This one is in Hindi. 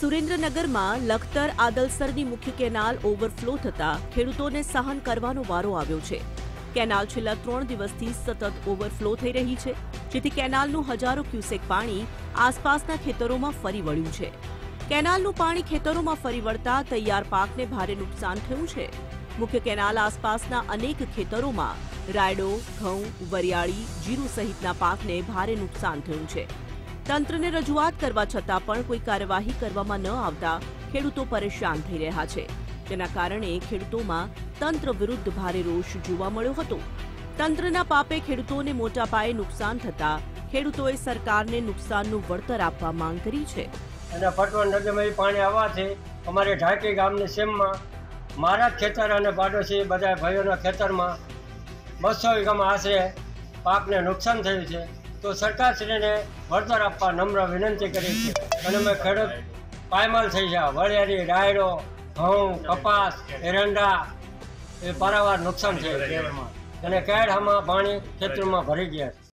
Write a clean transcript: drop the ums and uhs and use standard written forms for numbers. सुरेन्द्रनगर में लखतर आदलसर मुख्य केनाल ओवरफ्लो थता खेडूतोने सहन करवानो वारो आव्यो छे। केनाल छेल्ला 3 दिवसथी सतत ओवरफ्लो थई रही छे, जेथी केनालनुं हजारों क्यूसेक पाणी आसपासना खेतरोमां फरी वळ्युं छे। केनालनुं पाणी खेतरोमां फरी वळता तैयार पाकने भारे नुकसान थयुं छे। मुख्य केनाल आसपासना अनेक खेतरोमां रायडो, घऊं, वरियाळी, जीरू सहितना पाकने भारे नुकसान थयुं छे। तंत्रने रजूआत करवा छतां पण कोई कार्यवाही करवामां न आवता खेडूतो परेशान थई रह्या छे। तेना कारणे खेडूतोमां तंत्र विरुद्ध भारे रोष जोवा मळ्यो हतो। तंत्रना पापे खेडूतोने मोटा पाये नुकसान थता खेडूतोए सरकारने नुकसाननुं वळतर आपवा मांग करी छे। अने पटवण नगरमां पाणी आववाथी अमारे ढाकी गामनी सीममां मारा खेतर अने पाडोशी बधा भाईओना खेतरमां 200 વીઘામાં આશરે પાકને નુકસાન થયું છે, તો સરકારશ્રીને વળતર આપવા નમ્ર વિનંતી કરી છે। અને અમે ખેડૂત પાયમાલ થઈ ગયા, વરિયાળી, રાયડો, ઘઉં, કપાસ, એરંડા એ પારાવાર નુકસાન થયું છે અને કેળામાં પાણી ખેતરમાં ભરી ગયા છે।